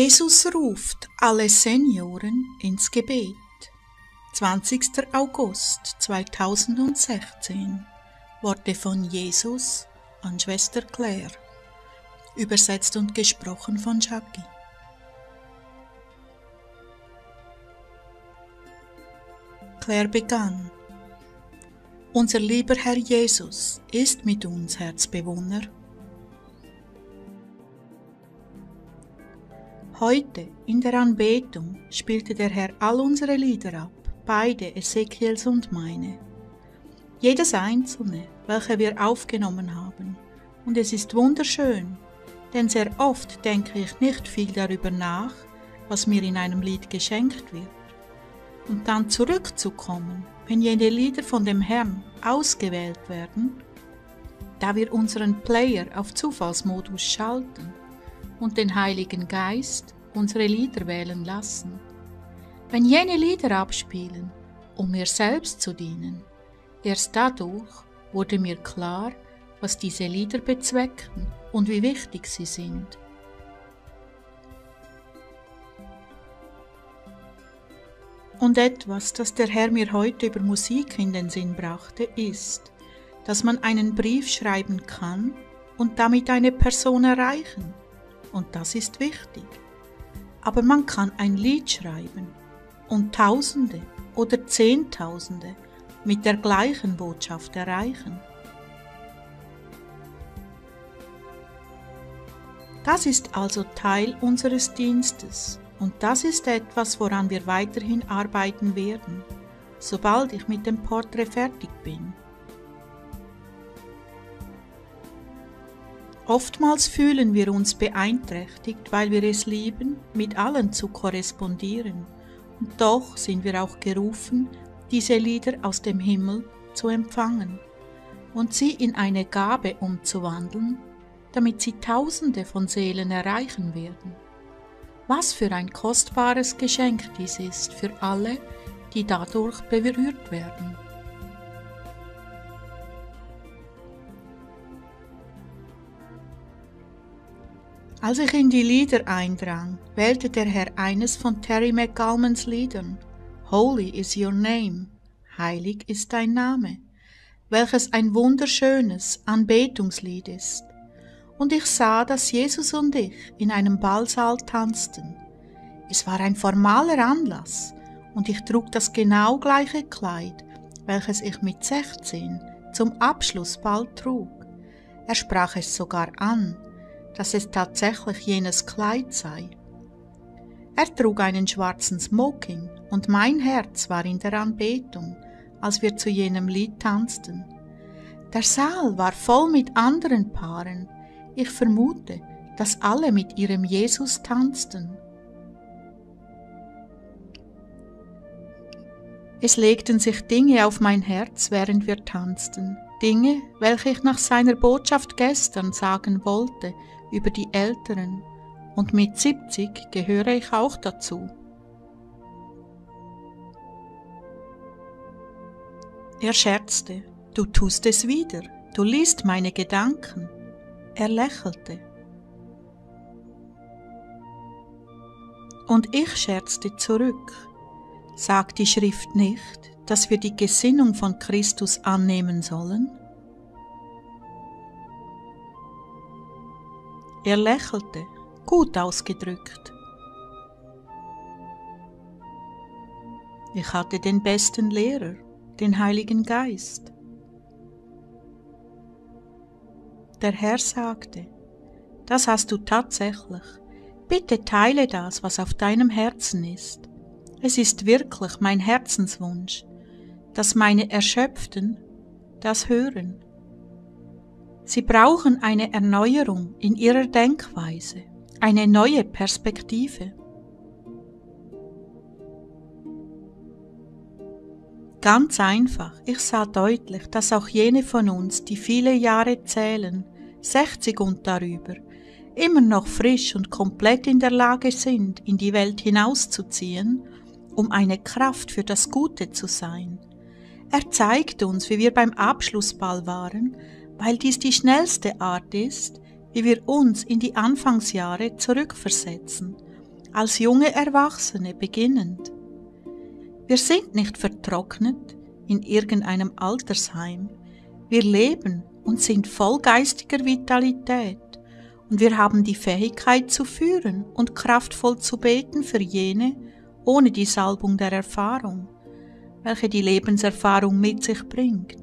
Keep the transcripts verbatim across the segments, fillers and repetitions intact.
Jesus ruft alle Senioren ins Gebet. zwanzigster August zweitausendsechzehn. Worte von Jesus an Schwester Claire. Übersetzt und gesprochen von Jackie. Claire begann. Unser lieber Herr Jesus ist mit uns Herzbewohner. Heute in der Anbetung spielte der Herr all unsere Lieder ab, beide Ezekiels und meine. Jedes einzelne, welche wir aufgenommen haben. Und es ist wunderschön, denn sehr oft denke ich nicht viel darüber nach, was mir in einem Lied geschenkt wird. Und dann zurückzukommen, wenn jene Lieder von dem Herrn ausgewählt werden, da wir unseren Player auf Zufallsmodus schalten und den Heiligen Geist unsere Lieder wählen lassen. Wenn jene Lieder abspielen, um mir selbst zu dienen, erst dadurch wurde mir klar, was diese Lieder bezwecken und wie wichtig sie sind. Und etwas, das der Herr mir heute über Musik in den Sinn brachte, ist, dass man einen Brief schreiben kann und damit eine Person erreichen. Und das ist wichtig. Aber man kann ein Lied schreiben und Tausende oder Zehntausende mit der gleichen Botschaft erreichen. Das ist also Teil unseres Dienstes und das ist etwas, woran wir weiterhin arbeiten werden, sobald ich mit dem Porträt fertig bin. Oftmals fühlen wir uns beeinträchtigt, weil wir es lieben, mit allen zu korrespondieren. Und doch sind wir auch gerufen, diese Lieder aus dem Himmel zu empfangen und sie in eine Gabe umzuwandeln, damit sie Tausende von Seelen erreichen werden. Was für ein kostbares Geschenk dies ist für alle, die dadurch berührt werden. Als ich in die Lieder eindrang, wählte der Herr eines von Terry McCallmans Liedern, Holy is your name, heilig ist dein Name, welches ein wunderschönes Anbetungslied ist. Und ich sah, dass Jesus und ich in einem Ballsaal tanzten. Es war ein formaler Anlass und ich trug das genau gleiche Kleid, welches ich mit sechzehn zum Abschlussball trug. Er sprach es sogar an, dass es tatsächlich jenes Kleid sei. Er trug einen schwarzen Smoking und mein Herz war in der Anbetung, als wir zu jenem Lied tanzten. Der Saal war voll mit anderen Paaren. Ich vermute, dass alle mit ihrem Jesus tanzten. Es legten sich Dinge auf mein Herz, während wir tanzten. Dinge, welche ich nach seiner Botschaft gestern sagen wollte, über die Älteren, und mit siebzig gehöre ich auch dazu. Er scherzte, du tust es wieder, du liest meine Gedanken. Er lächelte. Und ich scherzte zurück. Sagt die Schrift nicht, dass wir die Gesinnung von Christus annehmen sollen? Er lächelte, gut ausgedrückt. Ich hatte den besten Lehrer, den Heiligen Geist. Der Herr sagte, das hast du tatsächlich. Bitte teile das, was auf deinem Herzen ist. Es ist wirklich mein Herzenswunsch, dass meine Erschöpften das hören. Sie brauchen eine Erneuerung in ihrer Denkweise, eine neue Perspektive. Ganz einfach, ich sah deutlich, dass auch jene von uns, die viele Jahre zählen, sechzig und darüber, immer noch frisch und komplett in der Lage sind, in die Welt hinauszuziehen, um eine Kraft für das Gute zu sein. Er zeigt uns, wie wir beim Abschlussball waren, weil dies die schnellste Art ist, wie wir uns in die Anfangsjahre zurückversetzen als junge Erwachsene beginnend. Wir sind nicht vertrocknet in irgendeinem Altersheim. Wir leben und sind voll geistiger Vitalität und wir haben die Fähigkeit zu führen und kraftvoll zu beten für jene ohne die Salbung der Erfahrung, welche die Lebenserfahrung mit sich bringt.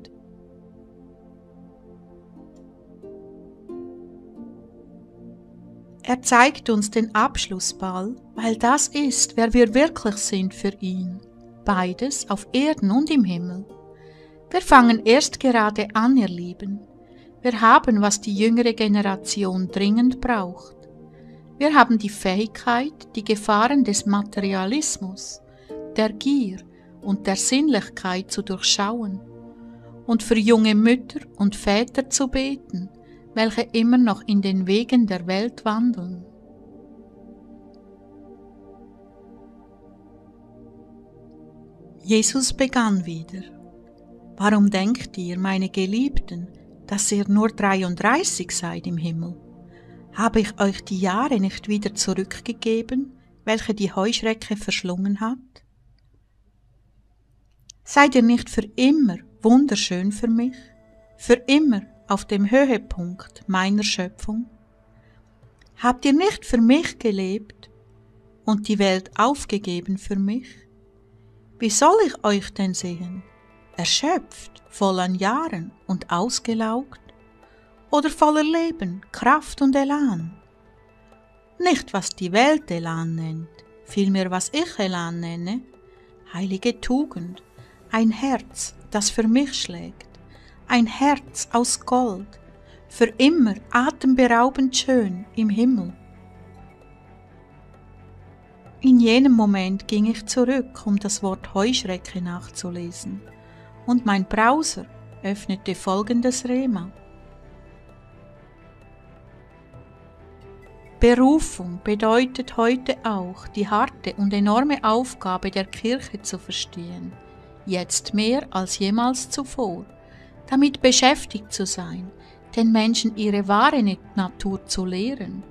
Er zeigt uns den Abschlussball, weil das ist, wer wir wirklich sind für ihn, beides auf Erden und im Himmel. Wir fangen erst gerade an, ihr Lieben. Wir haben, was die jüngere Generation dringend braucht. Wir haben die Fähigkeit, die Gefahren des Materialismus, der Gier und der Sinnlichkeit zu durchschauen und für junge Mütter und Väter zu beten, welche immer noch in den Wegen der Welt wandeln. Jesus begann wieder. Warum denkt ihr, meine Geliebten, dass ihr nur dreiunddreißig seid im Himmel? Habe ich euch die Jahre nicht wieder zurückgegeben, welche die Heuschrecke verschlungen hat? Seid ihr nicht für immer wunderschön für mich, für immer auf dem Höhepunkt meiner Schöpfung? Habt ihr nicht für mich gelebt und die Welt aufgegeben für mich? Wie soll ich euch denn sehen? Erschöpft, voll an Jahren und ausgelaugt? Oder voller Leben, Kraft und Elan? Nicht, was die Welt Elan nennt, vielmehr, was ich Elan nenne, heilige Tugend, ein Herz, das für mich schlägt, ein Herz aus Gold, für immer atemberaubend schön im Himmel. In jenem Moment ging ich zurück, um das Wort Heuschrecke nachzulesen. Und mein Browser öffnete folgendes Rema. Berufung bedeutet heute auch, die harte und enorme Aufgabe der Kirche zu verstehen, jetzt mehr als jemals zuvor, damit beschäftigt zu sein, den Menschen ihre wahre Natur zu lehren,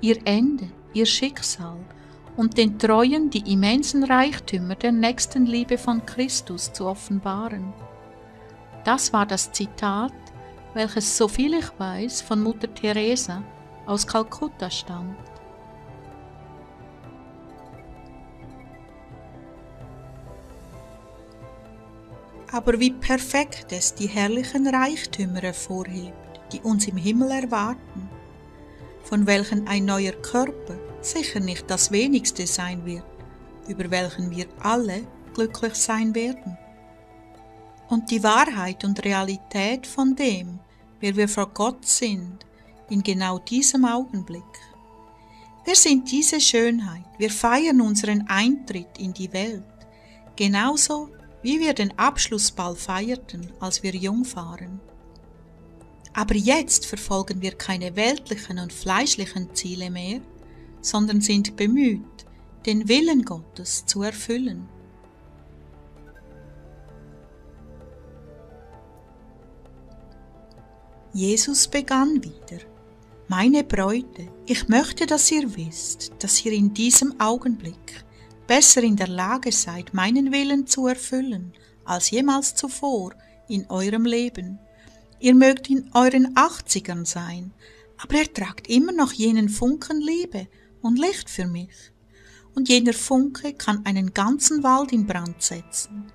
ihr Ende, ihr Schicksal und den Treuen die immensen Reichtümer der Nächstenliebe von Christus zu offenbaren. Das war das Zitat, welches, soviel ich weiß, von Mutter Teresa aus Kalkutta stammt. Aber wie perfekt es die herrlichen Reichtümer hervorhebt, die uns im Himmel erwarten, von welchen ein neuer Körper sicher nicht das Wenigste sein wird, über welchen wir alle glücklich sein werden. Und die Wahrheit und Realität von dem, wer wir vor Gott sind, in genau diesem Augenblick. Wir sind diese Schönheit, wir feiern unseren Eintritt in die Welt, genauso wie wir den Abschlussball feierten, als wir jung waren. Aber jetzt verfolgen wir keine weltlichen und fleischlichen Ziele mehr, sondern sind bemüht, den Willen Gottes zu erfüllen. Jesus begann wieder. Meine Bräute, ich möchte, dass ihr wisst, dass ihr in diesem Augenblick besser in der Lage seid, meinen Willen zu erfüllen, als jemals zuvor in eurem Leben. Ihr mögt in euren Achtzigern sein, aber ihr tragt immer noch jenen Funken Liebe und Licht für mich. Und jener Funke kann einen ganzen Wald in Brand setzen.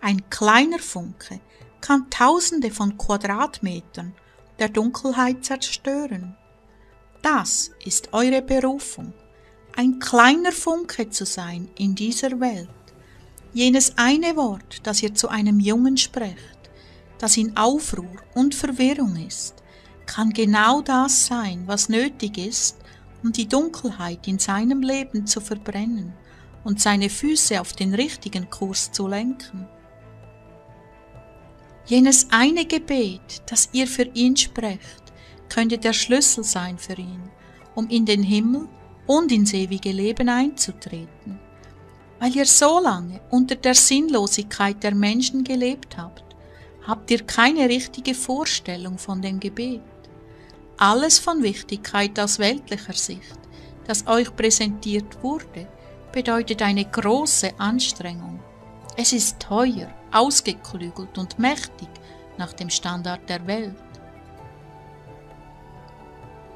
Ein kleiner Funke kann Tausende von Quadratmetern der Dunkelheit zerstören. Das ist eure Berufung, ein kleiner Funke zu sein in dieser Welt. Jenes eine Wort, das ihr zu einem Jungen sprecht, das in Aufruhr und Verwirrung ist, kann genau das sein, was nötig ist, um die Dunkelheit in seinem Leben zu verbrennen und seine Füße auf den richtigen Kurs zu lenken. Jenes eine Gebet, das ihr für ihn sprecht, könnte der Schlüssel sein für ihn, um in den Himmel und ins ewige Leben einzutreten. Weil ihr so lange unter der Sinnlosigkeit der Menschen gelebt habt, habt ihr keine richtige Vorstellung von dem Gebet. Alles von Wichtigkeit aus weltlicher Sicht das euch präsentiert wurde, bedeutet eine große Anstrengung. Es ist teuer, ausgeklügelt und mächtig nach dem Standard der Welt.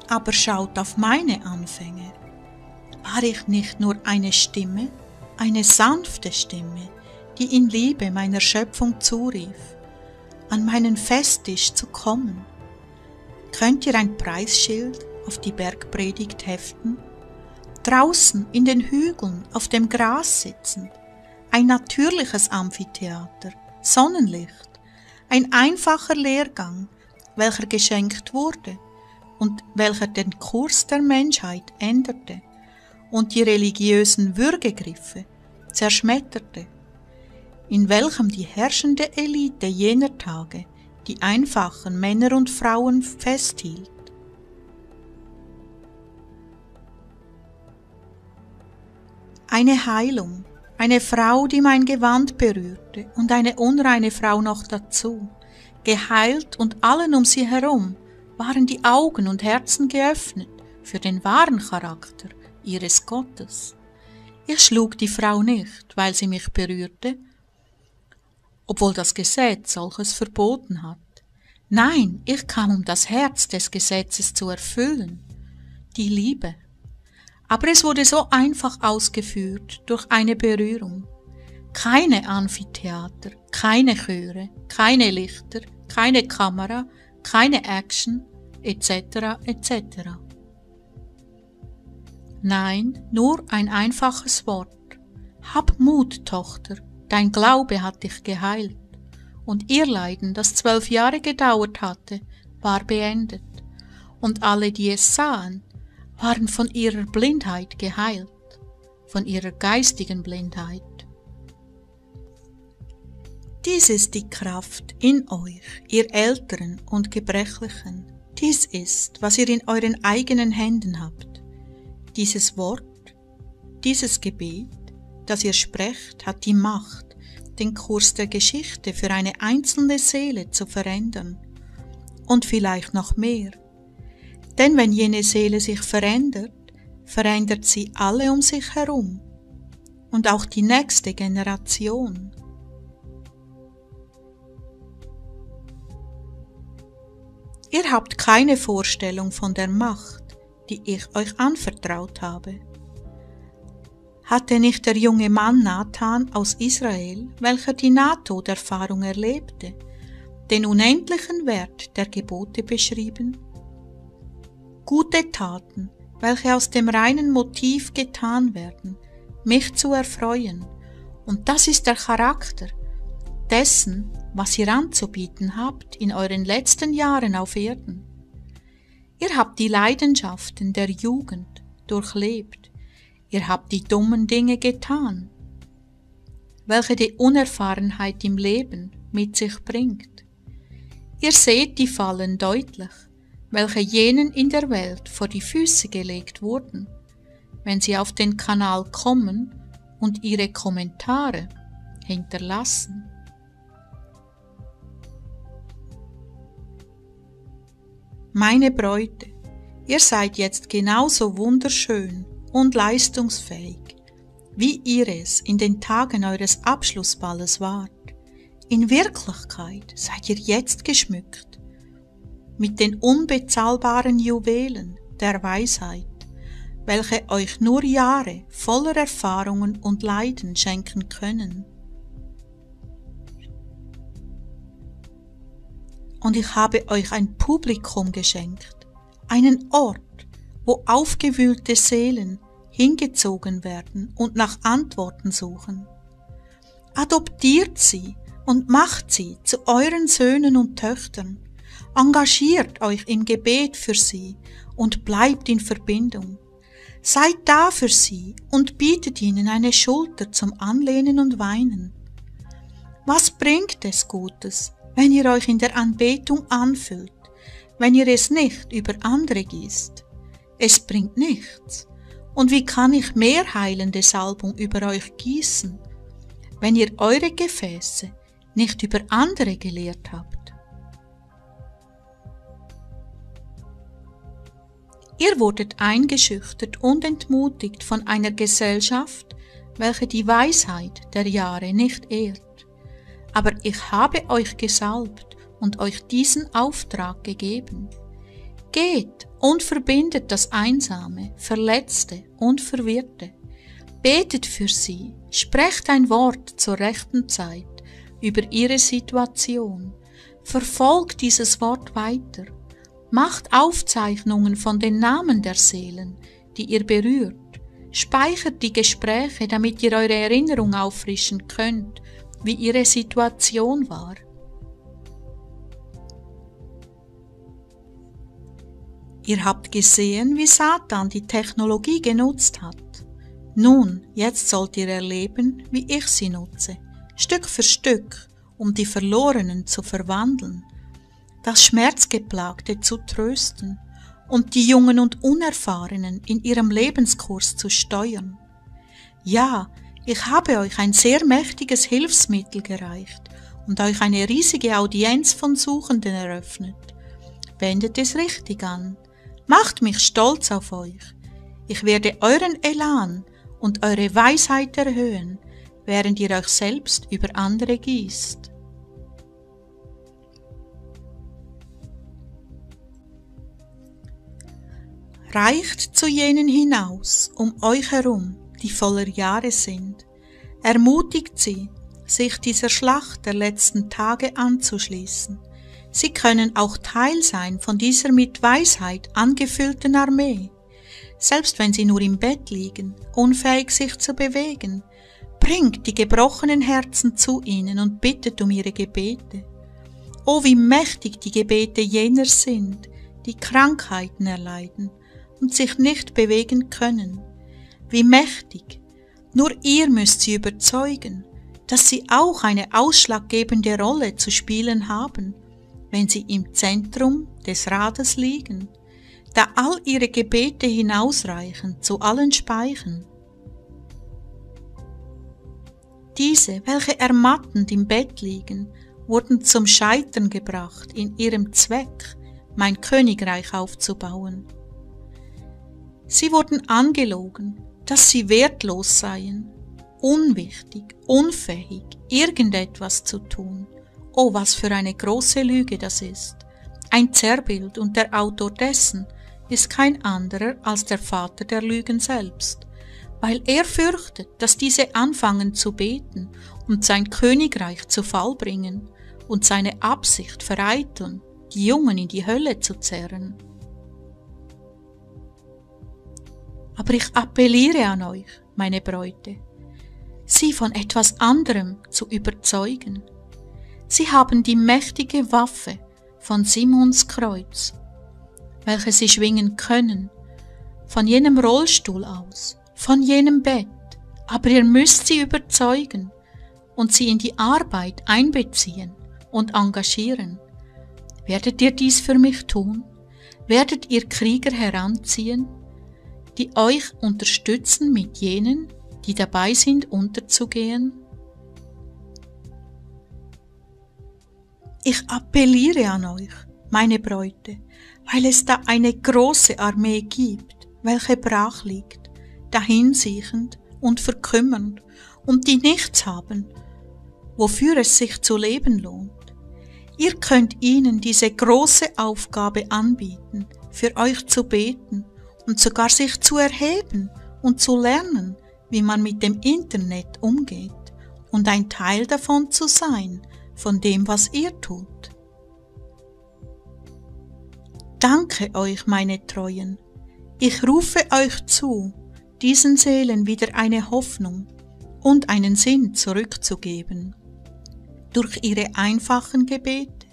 Aber schaut auf meine Anfänge. War ich nicht nur eine Stimme, eine sanfte Stimme, die in Liebe meiner Schöpfung zurief, an meinen Festtisch zu kommen? Könnt ihr ein Preisschild auf die Bergpredigt heften? Draußen in den Hügeln auf dem Gras sitzend, ein natürliches Amphitheater, Sonnenlicht, ein einfacher Lehrgang, welcher geschenkt wurde und welcher den Kurs der Menschheit änderte und die religiösen Würgegriffe zerschmetterte, in welchem die herrschende Elite jener Tage die einfachen Männer und Frauen festhielt. Eine Heilung, eine Frau, die mein Gewand berührte und eine unreine Frau noch dazu, geheilt und allen um sie herum, waren die Augen und Herzen geöffnet für den wahren Charakter ihres Gottes. Ich schlug die Frau nicht, weil sie mich berührte, obwohl das Gesetz solches verboten hat. Nein, ich kam, um das Herz des Gesetzes zu erfüllen, die Liebe. Aber es wurde so einfach ausgeführt durch eine Berührung. Keine Amphitheater, keine Chöre, keine Lichter, keine Kamera, keine Action, et cetera et cetera. Nein, nur ein einfaches Wort. Hab Mut, Tochter, dein Glaube hat dich geheilt. Und ihr Leiden, das zwölf Jahre gedauert hatte, war beendet. Und alle, die es sahen, waren von ihrer Blindheit geheilt, von ihrer geistigen Blindheit. Dies ist die Kraft in euch, ihr Älteren und Gebrechlichen. Dies ist, was ihr in euren eigenen Händen habt. Dieses Wort, dieses Gebet, das ihr sprecht, hat die Macht, den Kurs der Geschichte für eine einzelne Seele zu verändern. Und vielleicht noch mehr. Denn wenn jene Seele sich verändert, verändert sie alle um sich herum und auch die nächste Generation. Ihr habt keine Vorstellung von der Macht, die ich euch anvertraut habe. Hatte nicht der junge Mann Nathan aus Israel, welcher die Nahtoderfahrung erlebte, den unendlichen Wert der Gebote beschrieben? Gute Taten, welche aus dem reinen Motiv getan werden, mich zu erfreuen. Und das ist der Charakter dessen, was ihr anzubieten habt in euren letzten Jahren auf Erden. Ihr habt die Leidenschaften der Jugend durchlebt. Ihr habt die dummen Dinge getan, welche die Unerfahrenheit im Leben mit sich bringt. Ihr seht die Fallen deutlich, welche jenen in der Welt vor die Füße gelegt wurden, wenn sie auf den Kanal kommen und ihre Kommentare hinterlassen. Meine Bräute, ihr seid jetzt genauso wunderschön und leistungsfähig, wie ihr es in den Tagen eures Abschlussballes wart. In Wirklichkeit seid ihr jetzt geschmückt mit den unbezahlbaren Juwelen der Weisheit, welche euch nur Jahre voller Erfahrungen und Leiden schenken können. Und ich habe euch ein Publikum geschenkt, einen Ort, wo aufgewühlte Seelen hingezogen werden und nach Antworten suchen. Adoptiert sie und macht sie zu euren Söhnen und Töchtern. Engagiert euch im Gebet für sie und bleibt in Verbindung. Seid da für sie und bietet ihnen eine Schulter zum Anlehnen und Weinen. Was bringt es Gutes, wenn ihr euch in der Anbetung anfüllt, wenn ihr es nicht über andere gießt? Es bringt nichts. Und wie kann ich mehr heilende Salbung über euch gießen, wenn ihr eure Gefäße nicht über andere geleert habt? Ihr wurdet eingeschüchtert und entmutigt von einer Gesellschaft, welche die Weisheit der Jahre nicht ehrt. Aber ich habe euch gesalbt und euch diesen Auftrag gegeben. Geht und verbindet das Einsame, Verletzte und Verwirrte. Betet für sie, sprecht ein Wort zur rechten Zeit über ihre Situation. Verfolgt dieses Wort weiter. Macht Aufzeichnungen von den Namen der Seelen, die ihr berührt. Speichert die Gespräche, damit ihr eure Erinnerung auffrischen könnt, wie ihre Situation war. Ihr habt gesehen, wie Satan die Technologie genutzt hat. Nun, jetzt sollt ihr erleben, wie ich sie nutze, Stück für Stück, um die Verlorenen zu verwandeln, das Schmerzgeplagte zu trösten und die Jungen und Unerfahrenen in ihrem Lebenskurs zu steuern. Ja, ich habe euch ein sehr mächtiges Hilfsmittel gereicht und euch eine riesige Audienz von Suchenden eröffnet. Wendet es richtig an. Macht mich stolz auf euch. Ich werde euren Elan und eure Weisheit erhöhen, während ihr euch selbst über andere gießt. Reicht zu jenen hinaus, um euch herum, die voller Jahre sind. Ermutigt sie, sich dieser Schlacht der letzten Tage anzuschließen. Sie können auch Teil sein von dieser mit Weisheit angefüllten Armee. Selbst wenn sie nur im Bett liegen, unfähig sich zu bewegen, bringt die gebrochenen Herzen zu ihnen und bittet um ihre Gebete. Oh, wie mächtig die Gebete jener sind, die Krankheiten erleiden und sich nicht bewegen können. Wie mächtig! Nur ihr müsst sie überzeugen, dass sie auch eine ausschlaggebende Rolle zu spielen haben, wenn sie im Zentrum des Rades liegen, da all ihre Gebete hinausreichen zu allen Speichen. Diese, welche ermattend im Bett liegen, wurden zum Scheitern gebracht in ihrem Zweck, mein Königreich aufzubauen. Sie wurden angelogen, dass sie wertlos seien, unwichtig, unfähig, irgendetwas zu tun. Oh, was für eine große Lüge das ist! Ein Zerrbild und der Autor dessen ist kein anderer als der Vater der Lügen selbst, weil er fürchtet, dass diese anfangen zu beten und sein Königreich zu Fall bringen und seine Absicht vereiteln, die Jungen in die Hölle zu zerren. Aber ich appelliere an euch, meine Bräute, sie von etwas anderem zu überzeugen. Sie haben die mächtige Waffe von Simons Kreuz, welche sie schwingen können, von jenem Rollstuhl aus, von jenem Bett, aber ihr müsst sie überzeugen und sie in die Arbeit einbeziehen und engagieren. Werdet ihr dies für mich tun? Werdet ihr Krieger heranziehen, die euch unterstützen mit jenen, die dabei sind, unterzugehen? Ich appelliere an euch, meine Bräute, weil es da eine große Armee gibt, welche brach liegt, dahinsiechend und verkümmernd und die nichts haben, wofür es sich zu leben lohnt. Ihr könnt ihnen diese große Aufgabe anbieten, für euch zu beten und sogar sich zu erheben und zu lernen, wie man mit dem Internet umgeht und ein Teil davon zu sein, von dem, was ihr tut. Danke euch, meine Treuen. Ich rufe euch zu, diesen Seelen wieder eine Hoffnung und einen Sinn zurückzugeben durch ihre einfachen Gebete,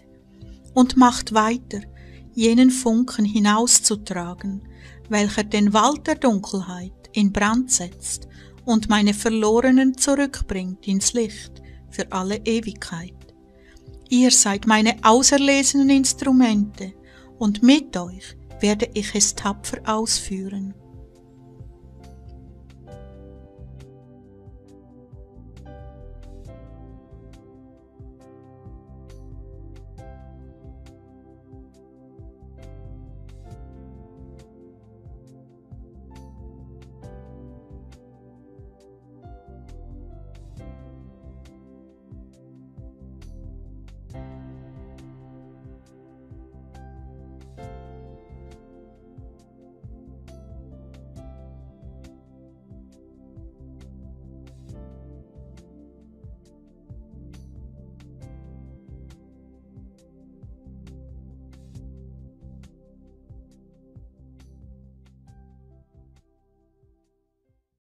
und macht weiter, jenen Funken hinauszutragen, welcher den Wald der Dunkelheit in Brand setzt und meine Verlorenen zurückbringt ins Licht für alle Ewigkeit. Ihr seid meine auserlesenen Instrumente, und mit euch werde ich es tapfer ausführen.